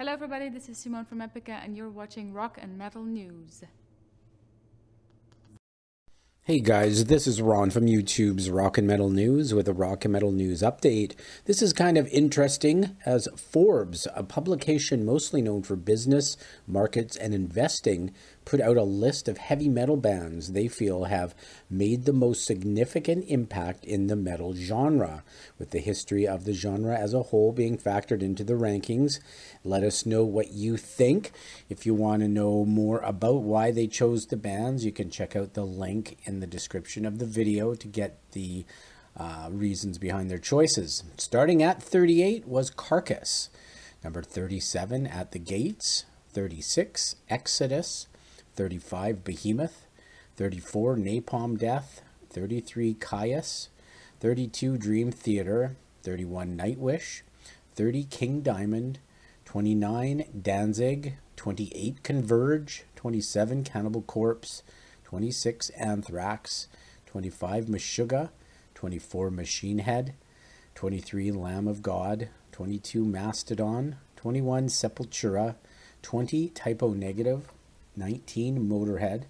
Hello everybody, this is Simone from Epica and you're watching Rock and Metal News. Hey guys, this is Ron from YouTube's Rock and Metal News with a Rock and Metal News update. This is kind of interesting as Forbes, a publication mostly known for business, markets, and investing, put out a list of heavy metal bands they feel have made the most significant impact in the metal genre. With the history of the genre as a whole being factored into the rankings, let us know what you think. If you want to know more about why they chose the bands, you can check out the link in the description of the video to get the reasons behind their choices. Starting at 38 was Carcass, number 37 At the Gates, 36 Exodus, 35 Behemoth, 34 Napalm Death, 33 Kyuss, 32 Dream Theater, 31 Nightwish, 30 King Diamond, 29 Danzig, 28 Converge, 27 Cannibal Corpse, 26 Anthrax, 25 Meshuggah, 24 Machine Head, 23 Lamb of God, 22 Mastodon, 21 Sepultura, 20 Type O Negative, 19 Motörhead,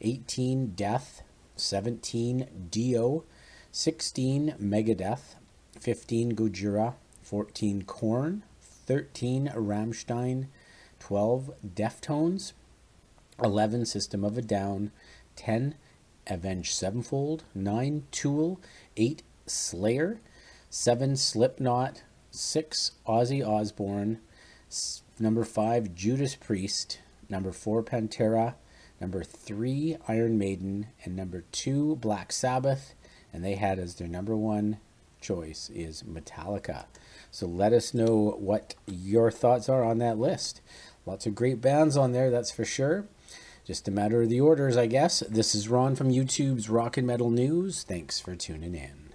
18 Death, 17 Dio, 16 Megadeth, 15 Gojira, 14 Korn, 13 Rammstein, 12 Deftones, 11 System of a Down, 10 Avenged Sevenfold, 9 Tool, 8 Slayer, 7 Slipknot, 6 Ozzy Osbourne, number 5 Judas Priest, number 4 Pantera, number 3 Iron Maiden, and number 2 Black Sabbath, and they had as their number 1 choice is Metallica. So let us know what your thoughts are on that list. Lots of great bands on there, that's for sure. Just a matter of the orders, I guess. This is Ron from YouTube's Rock and Metal News. Thanks for tuning in.